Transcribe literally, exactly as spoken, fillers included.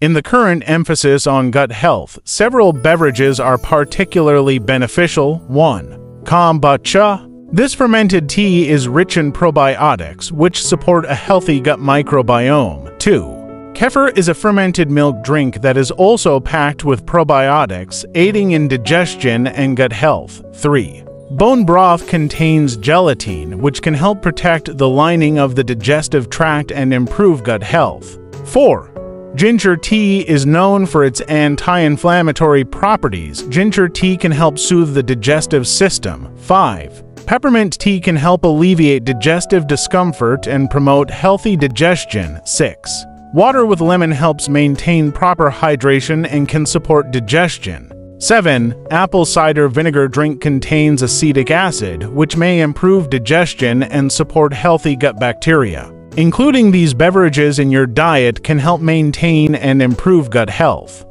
In the current emphasis on gut health, several beverages are particularly beneficial. one Kombucha. This fermented tea is rich in probiotics, which support a healthy gut microbiome. two Kefir is a fermented milk drink that is also packed with probiotics, aiding in digestion and gut health. three Bone broth contains gelatin, which can help protect the lining of the digestive tract and improve gut health. four Ginger tea is known for its anti-inflammatory properties. Ginger tea can help soothe the digestive system. five Peppermint tea can help alleviate digestive discomfort and promote healthy digestion. six Water with lemon helps maintain proper hydration and can support digestion. seven Apple cider vinegar drink contains acetic acid, which may improve digestion and support healthy gut bacteria. Including these beverages in your diet can help maintain and improve gut health.